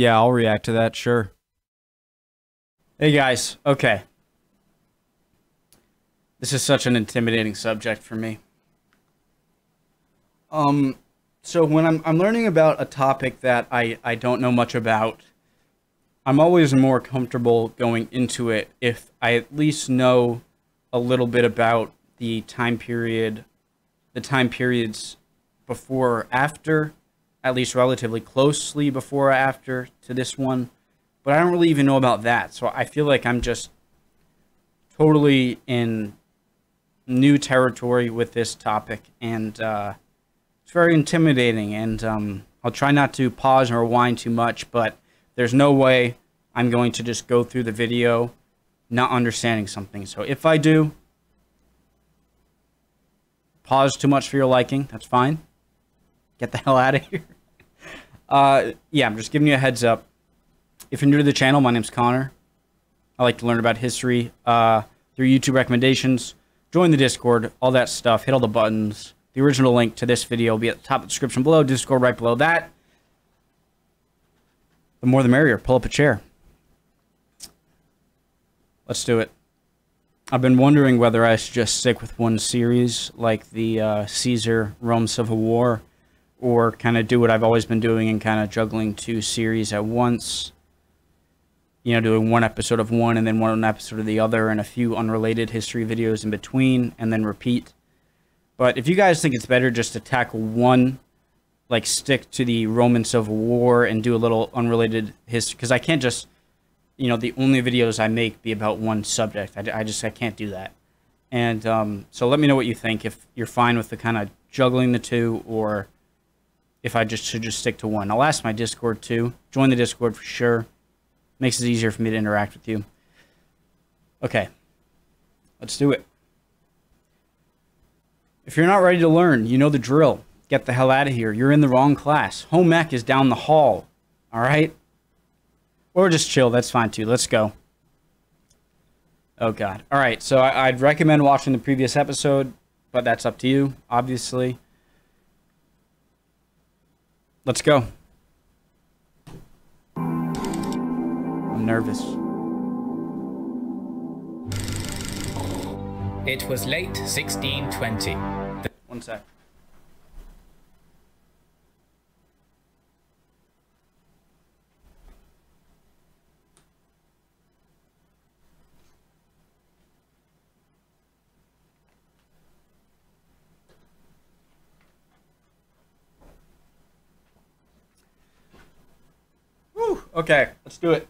Yeah, I'll react to that, sure. Hey guys, okay. This is such an intimidating subject for me. So when I'm learning about a topic that I don't know much about, I'm always more comfortable going into it if I at least know a little bit about the time period, the time periods before or after, at least relatively closely before or after to this one. But I don't really even know about that, so I feel like I'm just totally in new territory with this topic, and it's very intimidating, and I'll try not to pause or rewind too much, but there's no way I'm going to just go through the video not understanding something. So if I do pause too much for your liking, that's fine. Get the hell out of here. Yeah, I'm just giving you a heads up. If you're new to the channel, my name's Connor. I like to learn about history through YouTube recommendations. Join the Discord, all that stuff. Hit all the buttons. The original link to this video will be at the top of the description below. Discord right below that. The more the merrier. Pull up a chair. Let's do it. I've been wondering whether I should just stick with one series, like the Caesar-Rome Civil War, or kind of do what I've always been doing and kind of juggling two series at once. You know, doing one episode of one and then one episode of the other and a few unrelated history videos in between and then repeat. But if you guys think it's better just to tackle one, like stick to the Roman Civil War and do a little unrelated history, because I can't just, you know, the only videos I make be about one subject. I can't do that. And so let me know what you think, if you're fine with the kind of juggling the two or if I just should stick to one. I'll ask my Discord too. Join the Discord for sure. Makes it easier for me to interact with you. Okay, let's do it. If you're not ready to learn, you know the drill. Get the hell out of here. You're in the wrong class. Home ec is down the hall, all right? Or just chill, that's fine too. Let's go. Oh God. All right, so I'd recommend watching the previous episode, but that's up to you, obviously. Let's go. Nervous. It was late 1620. One sec. Whew, okay, let's do it.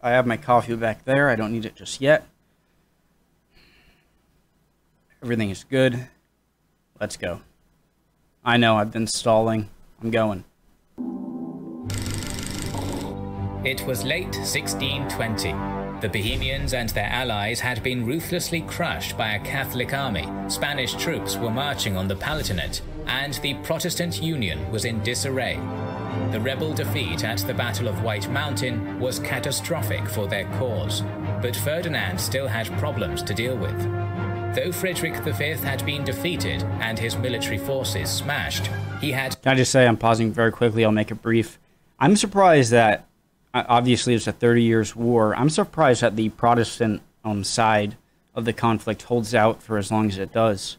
I have my coffee back there. I don't need it just yet. Everything is good. Let's go. I know, I've been stalling. I'm going. It was late 1620. The Bohemians and their allies had been ruthlessly crushed by a Catholic army. Spanish troops were marching on the Palatinate, and the Protestant Union was in disarray. The rebel defeat at the Battle of White Mountain was catastrophic for their cause, but Ferdinand still had problems to deal with. Though Frederick V had been defeated and his military forces smashed, he had... Can I just say, I'm pausing very quickly, I'll make it brief. I'm surprised that, obviously it's a 30 Years' War, I'm surprised that the Protestant side of the conflict holds out for as long as it does.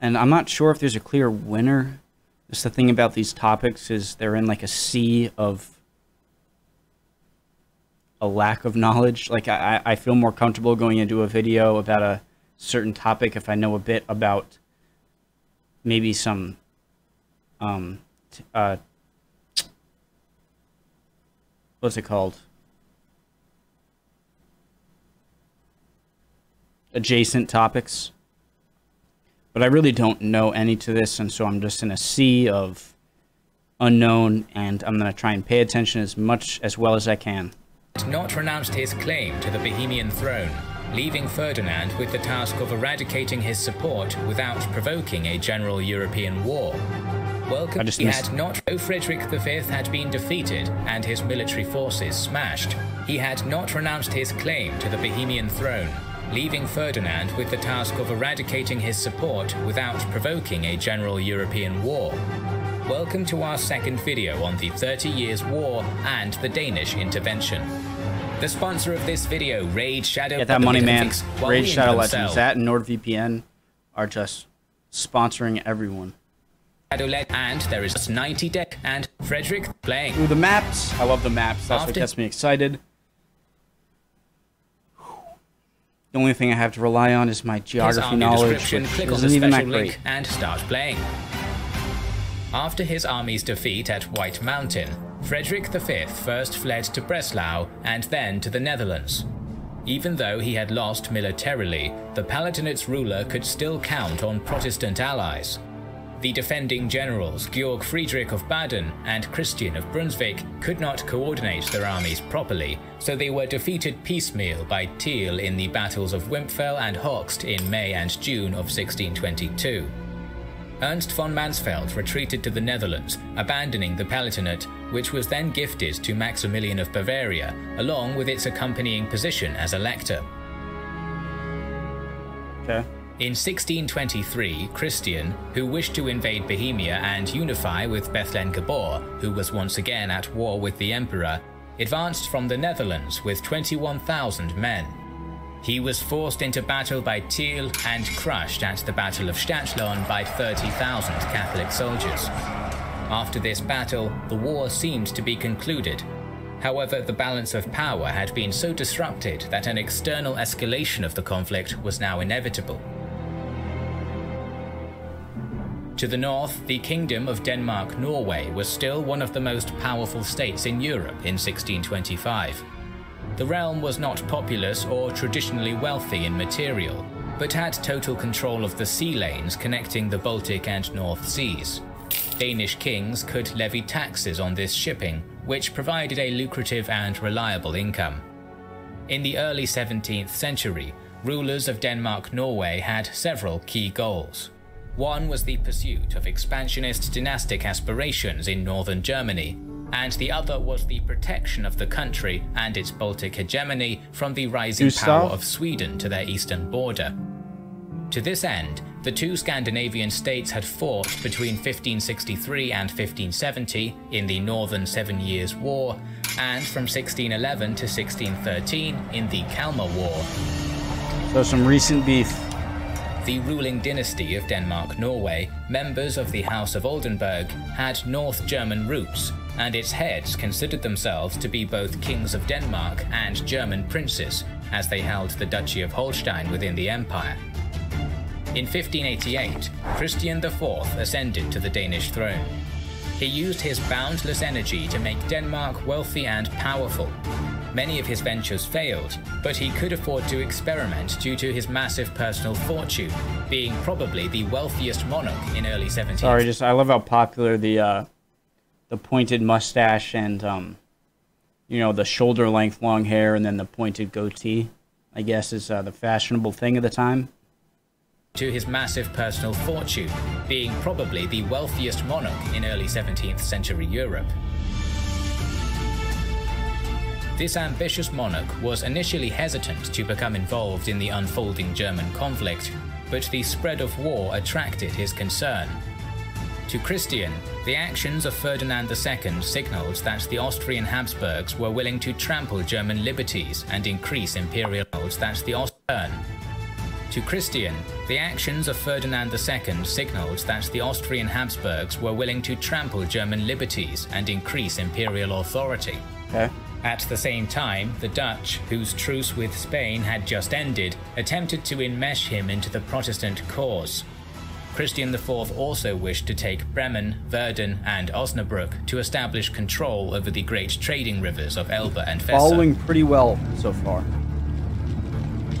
And I'm not sure if there's a clear winner. That's the thing about these topics, is they're in like a sea of a lack of knowledge. Like I feel more comfortable going into a video about a certain topic if I know a bit about maybe some what's it called, adjacent topics. But I really don't know any to this, and so I'm just in a sea of unknown, and I'm going to try and pay attention as much as well as I can. He had not renounced his claim to the Bohemian throne, leaving Ferdinand with the task of eradicating his support without provoking a general European war. Though Frederick V had been defeated and his military forces smashed, he had not renounced his claim to the Bohemian throne, leaving Ferdinand with the task of eradicating his support without provoking a general European war. Welcome to our second video on the 30 Years' War and the Danish Intervention. The sponsor of this video, Raid Shadow. Get that money, man. Raid Shadow Legends. That and NordVPN are just sponsoring everyone. And there is just 90 deck and Frederick playing. Ooh, the maps. I love the maps. That's what gets me excited. The only thing I have to rely on is my geography knowledge, which isn't even that great. And start playing. After his army's defeat at White Mountain, Frederick V first fled to Breslau and then to the Netherlands. Even though he had lost militarily, the Palatinate's ruler could still count on Protestant allies. The defending generals Georg Friedrich of Baden and Christian of Brunswick could not coordinate their armies properly, so they were defeated piecemeal by Thiel in the battles of Wimpfel and Hoxt in May and June of 1622. Ernst von Mansfeld retreated to the Netherlands, abandoning the Palatinate, which was then gifted to Maximilian of Bavaria, along with its accompanying position as elector. Okay. In 1623, Christian, who wished to invade Bohemia and unify with Bethlen Gabor, who was once again at war with the emperor, advanced from the Netherlands with 21,000 men. He was forced into battle by Thiel and crushed at the Battle of Stadtlohn by 30,000 Catholic soldiers. After this battle, the war seemed to be concluded. However, the balance of power had been so disrupted that an external escalation of the conflict was now inevitable. To the north, the Kingdom of Denmark-Norway was still one of the most powerful states in Europe in 1625. The realm was not populous or traditionally wealthy in material, but had total control of the sea lanes connecting the Baltic and North Seas. Danish kings could levy taxes on this shipping, which provided a lucrative and reliable income. In the early 17th century, rulers of Denmark-Norway had several key goals. One was the pursuit of expansionist dynastic aspirations in northern Germany, and the other was the protection of the country and its Baltic hegemony from the rising power of Sweden to their eastern border. To this end, the two Scandinavian states had fought between 1563 and 1570 in the Northern 7 Years' War, and from 1611 to 1613 in the Kalmar War. So some recent beef. The ruling dynasty of Denmark-Norway, members of the House of Oldenburg, had North German roots, and its heads considered themselves to be both kings of Denmark and German princes, as they held the Duchy of Holstein within the empire. In 1588, Christian IV ascended to the Danish throne. He used his boundless energy to make Denmark wealthy and powerful. Many of his ventures failed, but he could afford to experiment due to his massive personal fortune, being probably the wealthiest monarch in early 17th. Sorry, just I love how popular the pointed mustache and you know, the shoulder length long hair and then the pointed goatee, I guess, is the fashionable thing of the time. To his massive personal fortune, being probably the wealthiest monarch in early 17th century Europe. This ambitious monarch was initially hesitant to become involved in the unfolding German conflict, but the spread of war attracted his concern. To Christian, the actions of Ferdinand II signaled that the Austrian Habsburgs were willing to trample German liberties and increase imperial that the Austrian. To Christian, the actions of Ferdinand II signaled that the Austrian Habsburgs were willing to trample German liberties and increase imperial authority. Okay. At the same time, the Dutch, whose truce with Spain had just ended, attempted to enmesh him into the Protestant cause. Christian IV also wished to take Bremen, Verden, and Osnabrück to establish control over the great trading rivers of Elbe and Weser. Following pretty well so far.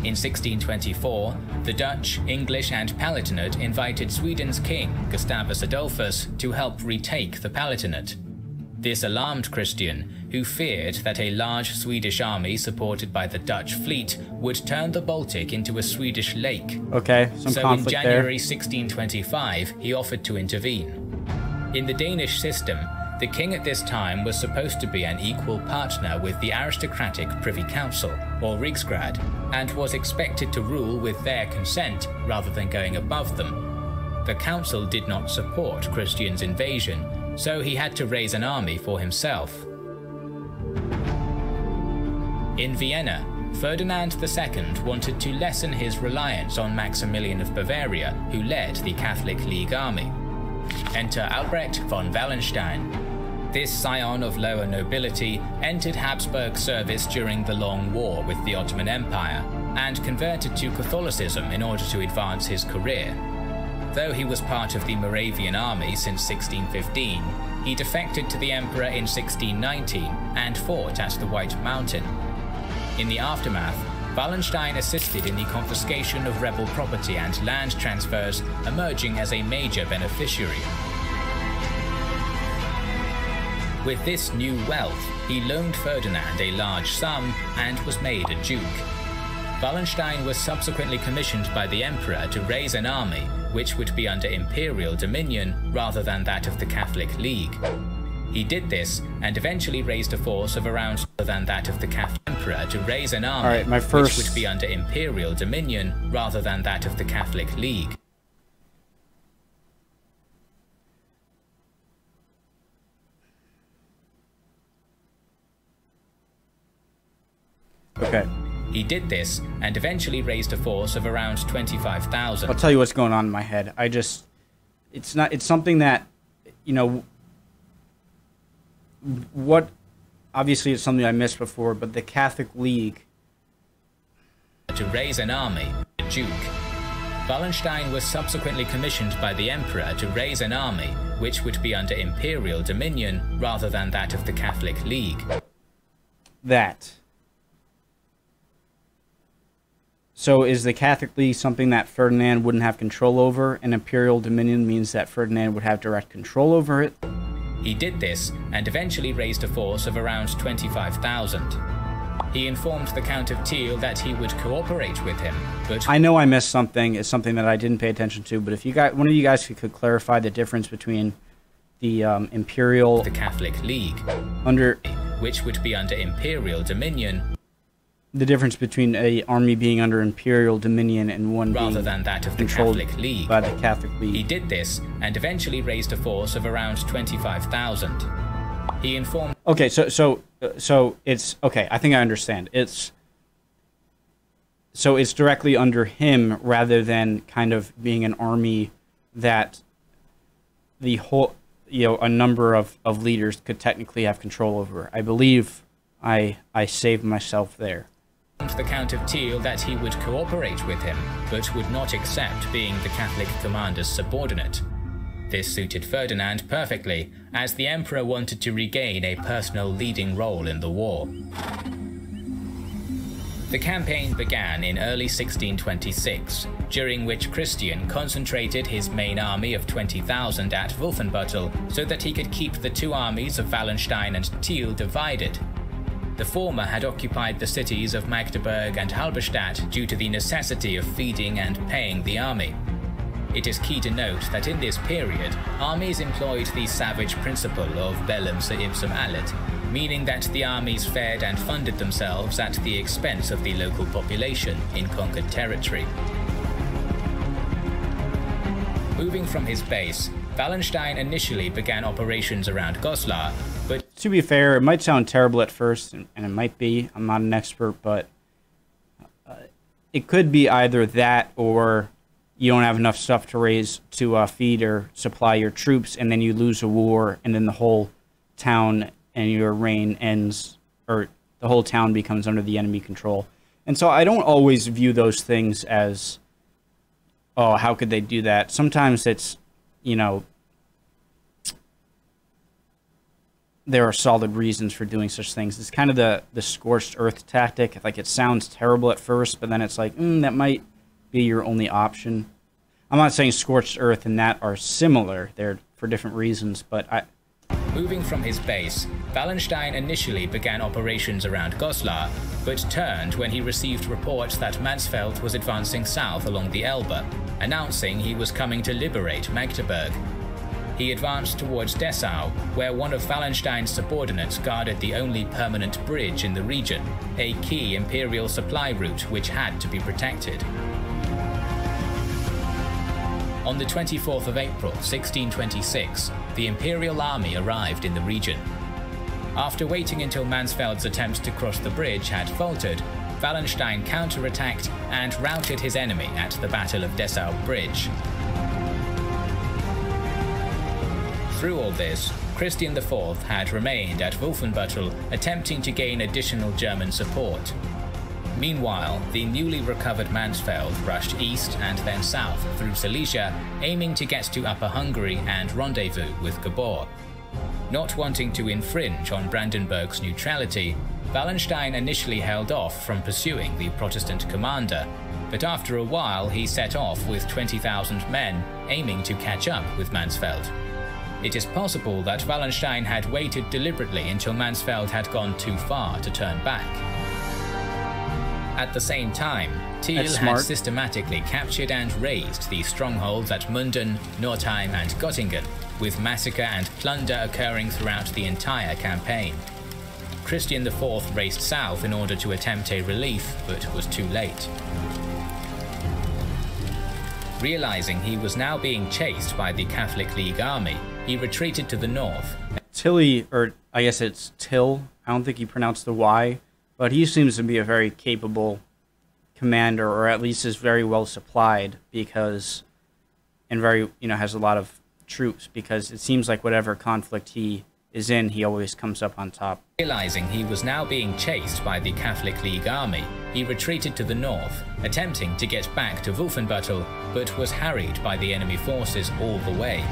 In 1624, the Dutch, English, and Palatinate invited Sweden's king, Gustavus Adolphus, to help retake the Palatinate. This alarmed Christian, who feared that a large Swedish army supported by the Dutch fleet would turn the Baltic into a Swedish lake. Okay, some so conflict in January 1625, he offered to intervene. In the Danish system, the king at this time was supposed to be an equal partner with the aristocratic Privy Council, or Rigsgrad, and was expected to rule with their consent rather than going above them. The council did not support Christian's invasion, so he had to raise an army for himself. In Vienna, Ferdinand II wanted to lessen his reliance on Maximilian of Bavaria, who led the Catholic League army. Enter Albrecht von Wallenstein. This scion of lower nobility entered Habsburg service during the Long War with the Ottoman Empire and converted to Catholicism in order to advance his career. Though he was part of the Moravian army since 1615, he defected to the emperor in 1619 and fought at the White Mountain. In the aftermath, Wallenstein assisted in the confiscation of rebel property and land transfers, emerging as a major beneficiary. With this new wealth, he loaned Ferdinand a large sum and was made a duke. Wallenstein was subsequently commissioned by the emperor to raise an army, which would be under imperial dominion rather than that of the Catholic League. He did this and eventually raised a force of around than that of the Catholic emperor to raise an army, which would be under imperial dominion rather than that of the Catholic League. He did this and eventually raised a force of around 25,000. I'll tell you what's going on in my head. It's something that, you know, obviously it's something I missed before, but the Catholic League. To raise an army, a duke. Wallenstein was subsequently commissioned by the emperor to raise an army, which would be under imperial dominion rather than that of the Catholic League. So is the Catholic League something that Ferdinand wouldn't have control over, and imperial dominion means that Ferdinand would have direct control over it? He did this, and eventually raised a force of around 25,000. He informed the Count of Thiel that he would cooperate with him, but... I know I missed something, it's something that I didn't pay attention to, but if you guys, one of you guys could clarify the difference between the imperial... The Catholic League. Under... Which would be under imperial dominion... The difference between an army being under imperial dominion and one rather than that of the Catholic League. By the Catholic League. He did this and eventually raised a force of around 25,000. He informed. Okay, so it's okay. I think I understand. It's directly under him rather than kind of being an army that the whole, you know, a number of leaders could technically have control over. I believe I saved myself there. The Count of Thiel that he would cooperate with him, but would not accept being the Catholic commander's subordinate. This suited Ferdinand perfectly, as the emperor wanted to regain a personal leading role in the war. The campaign began in early 1626, during which Christian concentrated his main army of 20,000 at Wolfenbüttel so that he could keep the two armies of Wallenstein and Thiel divided. The former had occupied the cities of Magdeburg and Halberstadt due to the necessity of feeding and paying the army. It is key to note that in this period, armies employed the savage principle of bellum se ipsum alit, meaning that the armies fed and funded themselves at the expense of the local population in conquered territory. Moving from his base, Wallenstein initially began operations around Goslar, but... To be fair, it might sound terrible at first, and it might be. I'm not an expert, but it could be either that or you don't have enough stuff to raise to feed or supply your troops, and then you lose a war, and then the whole town and your reign ends, or the whole town becomes under the enemy control. And so I don't always view those things as... Oh, how could they do that? Sometimes it's, you know, there are solid reasons for doing such things. It's kind of the scorched earth tactic. Like, it sounds terrible at first, but then it's like, that might be your only option. I'm not saying scorched earth and that are similar. They're for different reasons, but I... Moving from his base, Wallenstein initially began operations around Goslar, but turned when he received reports that Mansfeld was advancing south along the Elbe, announcing he was coming to liberate Magdeburg. He advanced towards Dessau, where one of Wallenstein's subordinates guarded the only permanent bridge in the region, a key imperial supply route which had to be protected. On the 24th of April 1626, the Imperial army arrived in the region. After waiting until Mansfeld's attempts to cross the bridge had faltered, Wallenstein counterattacked and routed his enemy at the Battle of Dessau Bridge. Through all this, Christian IV had remained at Wolfenbüttel, attempting to gain additional German support. Meanwhile, the newly recovered Mansfeld rushed east and then south through Silesia, aiming to get to Upper Hungary and rendezvous with Gabor. Not wanting to infringe on Brandenburg's neutrality, Wallenstein initially held off from pursuing the Protestant commander, but after a while he set off with 20,000 men, aiming to catch up with Mansfeld. It is possible that Wallenstein had waited deliberately until Mansfeld had gone too far to turn back. At the same time, Thiel had systematically captured and razed the strongholds at Munden, Northeim and Göttingen, with massacre and plunder occurring throughout the entire campaign. Christian IV raced south in order to attempt a relief, but was too late. Realizing he was now being chased by the Catholic League army, he retreated to the north. Tilly, or I guess it's Till, I don't think he pronounced the Y, but he seems to be a very capable commander, or at least is very well supplied, because, and very, has a lot of troops, because it seems like whatever conflict he is in, he always comes up on top. Realizing he was now being chased by the Catholic League army, he retreated to the north, attempting to get back to Wolfenbüttel, but was harried by the enemy forces all the way.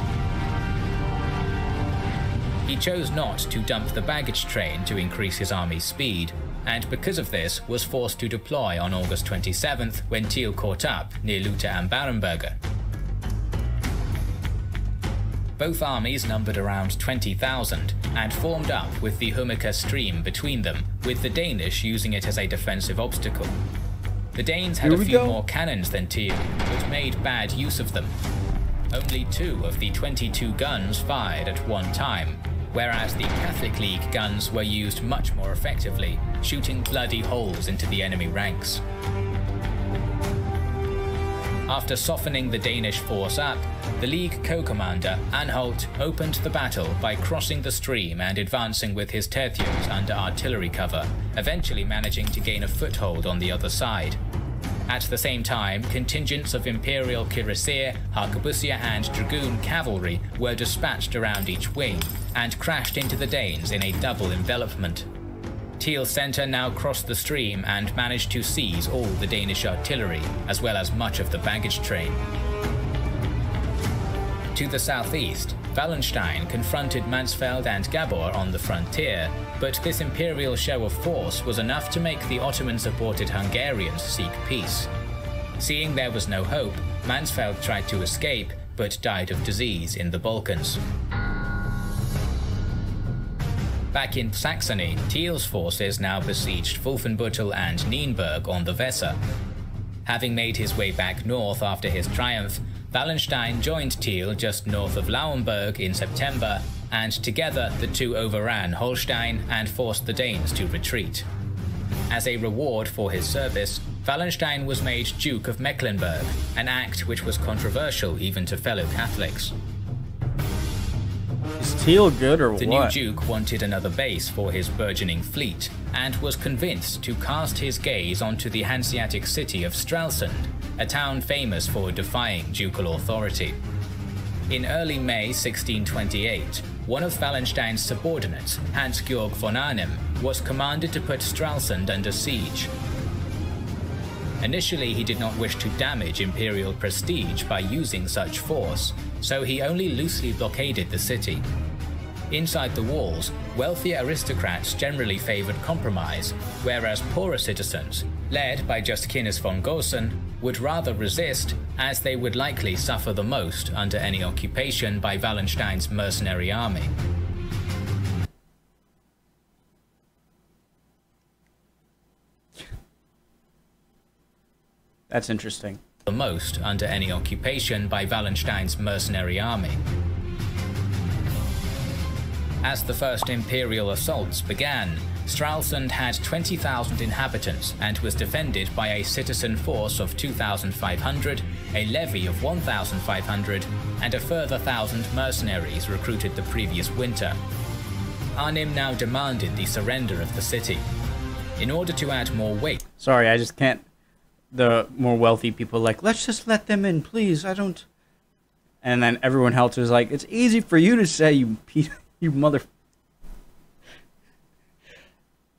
He chose not to dump the baggage train to increase his army's speed, and because of this was forced to deploy on August 27th when Thiel caught up near Lutter am Barenberger. Both armies numbered around 20,000 and formed up with the Hummiker stream between them, with the Danish using it as a defensive obstacle. The Danes had a few more cannons than Thiel, but made bad use of them. Only 2 of the 22 guns fired at one time, whereas the Catholic League guns were used much more effectively, shooting bloody holes into the enemy ranks. After softening the Danish force up, the League co-commander, Anholt, opened the battle by crossing the stream and advancing with his tercios under artillery cover, eventually managing to gain a foothold on the other side. At the same time, contingents of Imperial Cuirassier, Harquebusier and Dragoon cavalry were dispatched around each wing, and crashed into the Danes in a double envelopment. Thiel's centre now crossed the stream and managed to seize all the Danish artillery, as well as much of the baggage train. To the southeast, Wallenstein confronted Mansfeld and Gabor on the frontier, but this imperial show of force was enough to make the Ottoman-supported Hungarians seek peace. Seeing there was no hope, Mansfeld tried to escape, but died of disease in the Balkans. Back in Saxony, Thiel's forces now besieged Wolfenbüttel and Nienburg on the Weser. Having made his way back north after his triumph, Wallenstein joined Thiel just north of Lauenburg in September, and together the two overran Holstein and forced the Danes to retreat. As a reward for his service, Wallenstein was made Duke of Mecklenburg, an act which was controversial even to fellow Catholics. Thiel good or what? The new Duke wanted another base for his burgeoning fleet, and was convinced to cast his gaze onto the Hanseatic city of Stralsund, a town famous for defying ducal authority. In early May 1628, one of Wallenstein's subordinates, Hans-Georg von Arnim, was commanded to put Stralsund under siege. Initially, he did not wish to damage imperial prestige by using such force, so he only loosely blockaded the city. Inside the walls, wealthy aristocrats generally favoured compromise, whereas poorer citizens, led by Justinus von Gosen, would rather resist, as they would likely suffer the most under any occupation by Wallenstein's mercenary army. That's interesting. The most under any occupation by Wallenstein's mercenary army. As the first imperial assaults began, Stralsund had 20,000 inhabitants and was defended by a citizen force of 2,500, a levy of 1,500, and a further 1,000 mercenaries recruited the previous winter. Arnim now demanded the surrender of the city. In order to add more weight... Sorry, I just can't... The more wealthy people are like, let's just let them in, please, I don't... And then everyone else is like, it's easy for you to say, you mother...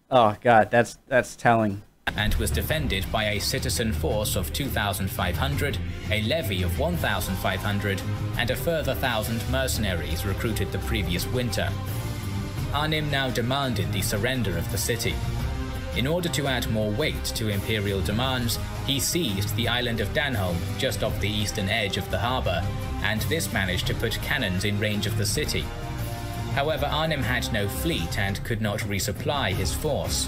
Oh god, that's telling. ...and was defended by a citizen force of 2,500, a levy of 1,500, and a further 1,000 mercenaries recruited the previous winter. Arnim now demanded the surrender of the city. In order to add more weight to imperial demands, he seized the island of Danholm, just off the eastern edge of the harbour, and this managed to put cannons in range of the city. However, Arnim had no fleet and could not resupply his force.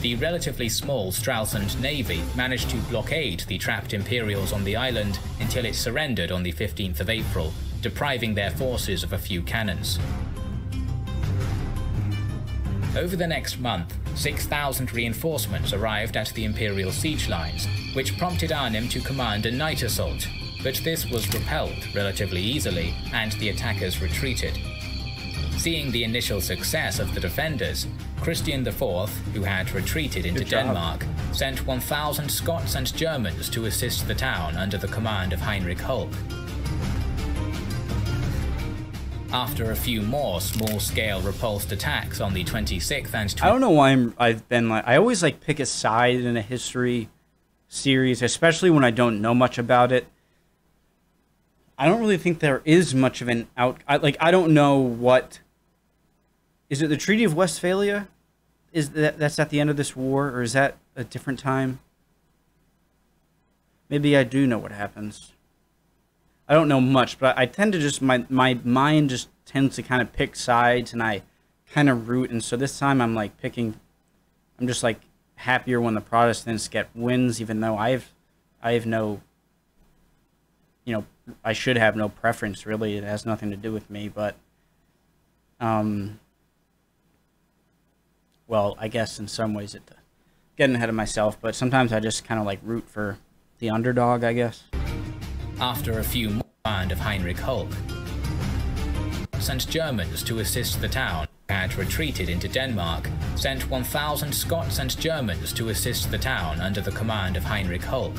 The relatively small Stralsund navy managed to blockade the trapped Imperials on the island until it surrendered on the 15th of April, depriving their forces of a few cannons. Over the next month, 6,000 reinforcements arrived at the Imperial siege lines, which prompted Arnim to command a night assault, but this was repelled relatively easily and the attackers retreated. Seeing the initial success of the defenders, Christian IV, who had retreated into Denmark, sent 1,000 Scots and Germans to assist the town under the command of Heinrich Holk. After a few more small-scale repulsed attacks on the 26th and 20th... I don't know why I've been like... I always like pick a side in a history series, especially when I don't know much about it. I don't really think there is much of an out... I don't know what... Is it the Treaty of Westphalia? Is that's at the end of this war, or is that a different time? Maybe I do know what happens. I don't know much, but I tend to just... My mind just tends to kind of pick sides, and I kind of root, and so this time I'm like picking... I'm just like happier when the Protestants get wins, even though I have no... You know, I should have no preference, really. It has nothing to do with me, but... Well, I guess in some ways it's getting ahead of myself, but sometimes I just kind of, like, root for the underdog, I guess. After a few more band of Heinrich Holk, sent Germans to assist the town, had retreated into Denmark, sent 1,000 Scots and Germans to assist the town under the command of Heinrich Holk.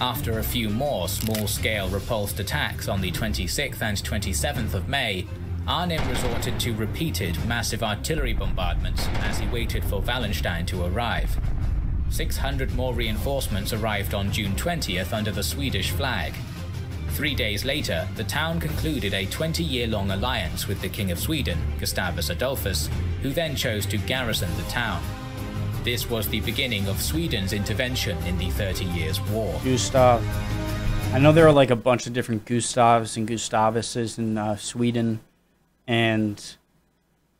After a few more small-scale repulsed attacks on the 26th and 27th of May, Arnim resorted to repeated massive artillery bombardments as he waited for Wallenstein to arrive. 600 more reinforcements arrived on June 20th under the Swedish flag. 3 days later, the town concluded a 20-year-long alliance with the King of Sweden, Gustavus Adolphus, who then chose to garrison the town. This was the beginning of Sweden's intervention in the 30 Years' War. Gustav. I know there are like a bunch of different Gustavs and Gustavuses in Sweden, and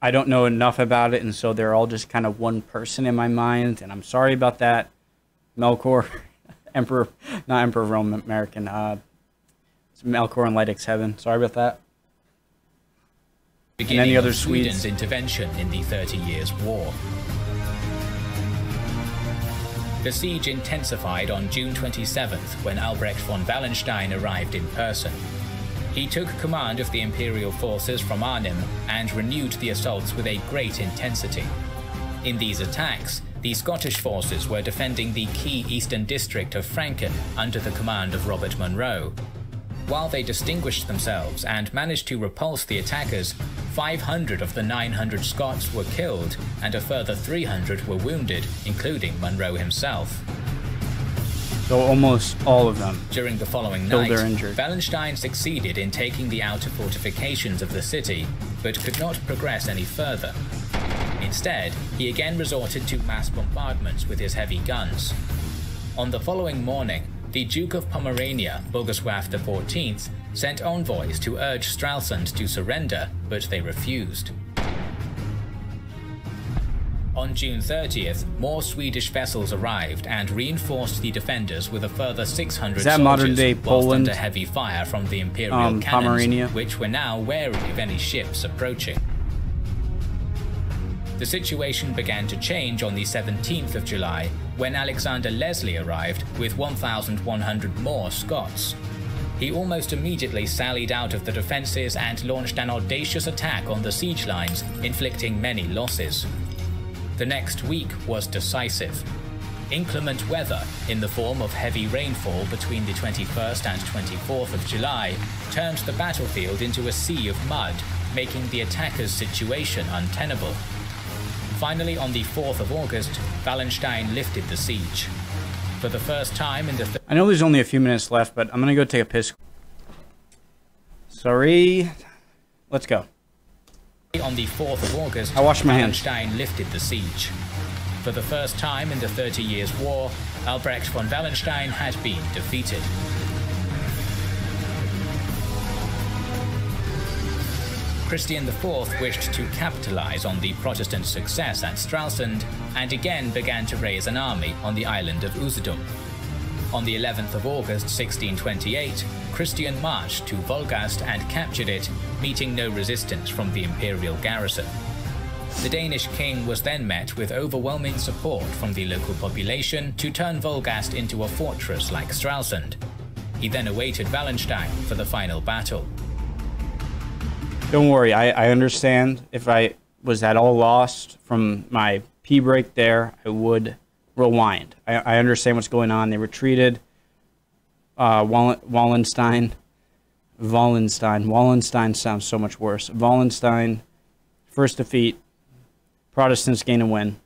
I don't know enough about it, and so they're all just kind of one person in my mind, and I'm sorry about that. Melkor, Emperor, not Emperor of Rome, American, it's Melkor and Leidik's Heaven. Sorry about that. Beginning and any other Sweden's intervention in the 30 Years' War. The siege intensified on June 27th when Albrecht von Wallenstein arrived in person. He took command of the imperial forces from Arnim and renewed the assaults with a great intensity. In these attacks, the Scottish forces were defending the key eastern district of Franken under the command of Robert Munro. While they distinguished themselves and managed to repulse the attackers, 500 of the 900 Scots were killed and a further 300 were wounded, including Munro himself. So almost all of them. During the following night, Wallenstein succeeded in taking the outer fortifications of the city, but could not progress any further. Instead, he again resorted to mass bombardments with his heavy guns. On the following morning, the Duke of Pomerania, Boguslav XIV, sent envoys to urge Stralsund to surrender, but they refused. On June 30th, more Swedish vessels arrived and reinforced the defenders with a further 600 soldiers, whilst under heavy fire from the imperial cannons, Pomerania, which were now wary of any ships approaching. The situation began to change on the 17th of July, when Alexander Leslie arrived with 1,100 more Scots. He almost immediately sallied out of the defences and launched an audacious attack on the siege lines, inflicting many losses. The next week was decisive. Inclement weather, in the form of heavy rainfall between the 21st and 24th of July, turned the battlefield into a sea of mud, making the attackers' situation untenable. Finally, on the 4th of August, Wallenstein lifted the siege. For the first time in the... I know there's only a few minutes left, but I'm gonna go take a piss. Sorry. Let's go. On the 4th of August, I washed my hands. Wallenstein lifted the siege. For the first time in the 30 Years' War, Albrecht von Wallenstein had been defeated. Christian IV wished to capitalize on the Protestant success at Stralsund and again began to raise an army on the island of Usedom. On the 11th of August 1628, Christian marched to Wolgast and captured it, meeting no resistance from the imperial garrison. The Danish king was then met with overwhelming support from the local population to turn Wolgast into a fortress like Stralsund. He then awaited Wallenstein for the final battle. Don't worry, I understand. If I was at all lost from my pee break there, I would rewind. I understand what's going on. They retreated. Wallenstein sounds so much worse. Wallenstein, first defeat. Protestants gain a win.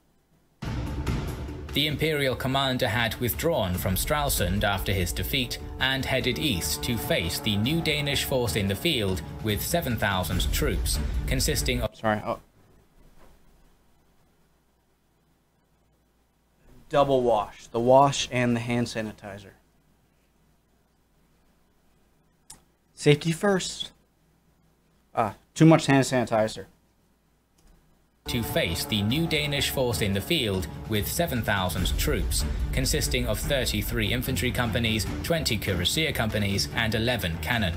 The imperial commander had withdrawn from Stralsund after his defeat and headed east to face the new Danish force in the field with 7,000 troops, consisting of... Sorry. Oh. Double wash. The wash and the hand sanitizer. Safety first. Too much hand sanitizer. To face the new Danish force in the field with 7,000 troops, consisting of 33 infantry companies, 20 cuirassier companies, and 11 cannon.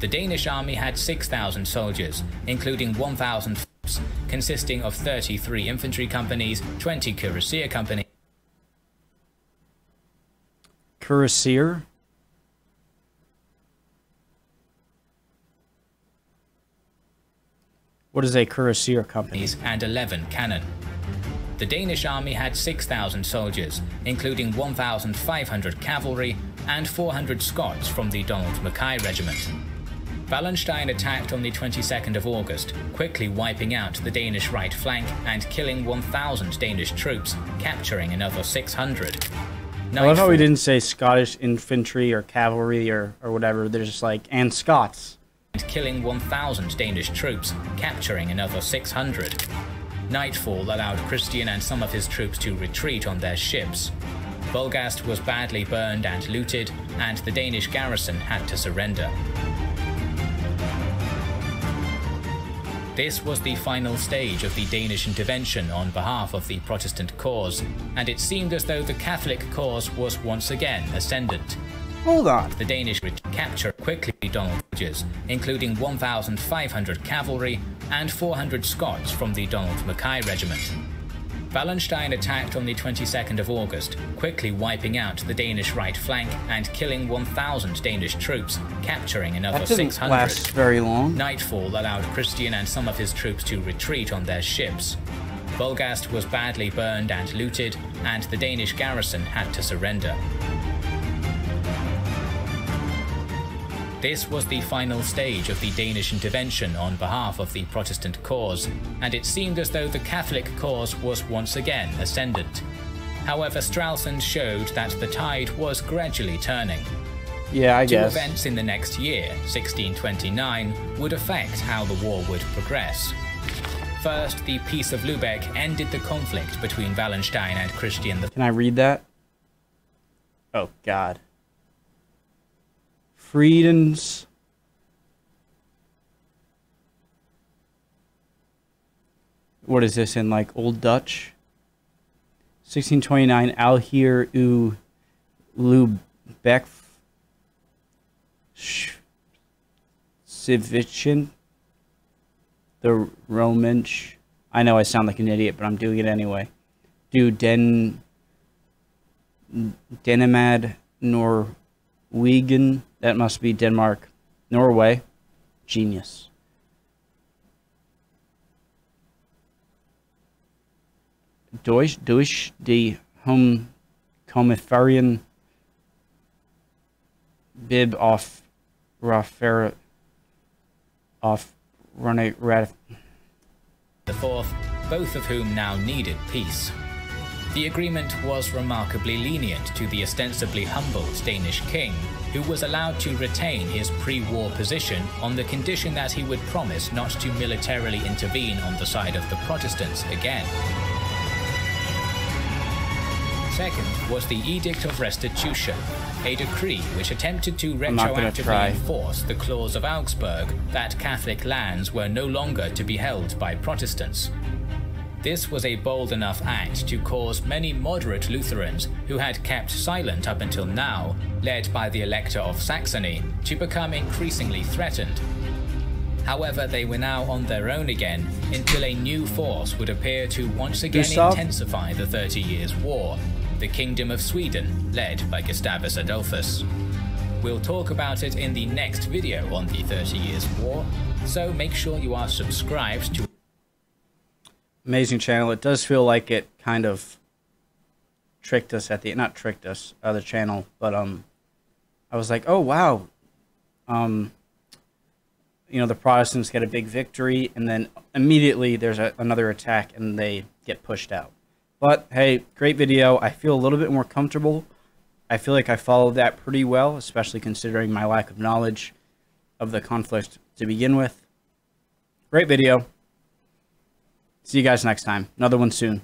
The Danish army had 6,000 soldiers, including 1,000 consisting of 33 infantry companies, 20 cuirassier companies. Cuirassier? What is a cuirassier company? And 11 cannon. The Danish army had 6,000 soldiers, including 1,500 cavalry and 400 Scots from the Donald Mackay Regiment. Wallenstein attacked on the 22nd of August, quickly wiping out the Danish right flank and killing 1,000 Danish troops, capturing another 600. I love how he didn't say Scottish infantry or cavalry or whatever. They're just like, and Scots. Killing 1,000 Danish troops, capturing another 600. Nightfall allowed Christian and some of his troops to retreat on their ships. Wolgast was badly burned and looted, and the Danish garrison had to surrender. This was the final stage of the Danish intervention on behalf of the Protestant cause, and it seemed as though the Catholic cause was once again ascendant. Hold on. The Danish captured quickly Donald soldiers, including 1,500 cavalry and 400 Scots from the Donald Mackay Regiment. Wallenstein attacked on the 22nd of August, quickly wiping out the Danish right flank and killing 1,000 Danish troops, capturing another 600. That didn't last very long. Nightfall allowed Christian and some of his troops to retreat on their ships. Wolgast was badly burned and looted, and the Danish garrison had to surrender. This was the final stage of the Danish intervention on behalf of the Protestant cause, and it seemed as though the Catholic cause was once again ascendant. However, Stralsund showed that the tide was gradually turning. Yeah, I guess. Two events in the next year, 1629, would affect how the war would progress. First, the Peace of Lübeck ended the conflict between Wallenstein and Christian IV. Can I read that? Oh, God. Friedens. What is this in like Old Dutch? 1629 Alhier u Lubeck Civichin the Romansch I know I sound like an idiot, but I'm doing it anyway. Do Denemad Norwegen, that must be Denmark, Norway, genius. Deutsch, die Homiferian Bib off Raffer off Rene Radif. The Fourth, both of whom now needed peace. The agreement was remarkably lenient to the ostensibly humbled Danish king, who was allowed to retain his pre-war position on the condition that he would promise not to militarily intervene on the side of the Protestants again. Second was the Edict of Restitution, a decree which attempted to retroactively enforce the clause of Augsburg that Catholic lands were no longer to be held by Protestants. This was a bold enough act to cause many moderate Lutherans, who had kept silent up until now, led by the Elector of Saxony, to become increasingly threatened. However, they were now on their own again, until a new force would appear to once again intensify the 30 Years' War, the Kingdom of Sweden, led by Gustavus Adolphus. We'll talk about it in the next video on the 30 Years' War, so make sure you are subscribed to... Amazing channel. It does feel like it kind of tricked us at the, not tricked us, other channel, but I was like, oh wow, you know, the Protestants get a big victory and then immediately there's another attack and they get pushed out. But hey, great video. I feel a little bit more comfortable. I feel like I followed that pretty well, especially considering my lack of knowledge of the conflict to begin with. Great video. See you guys next time. Another one soon.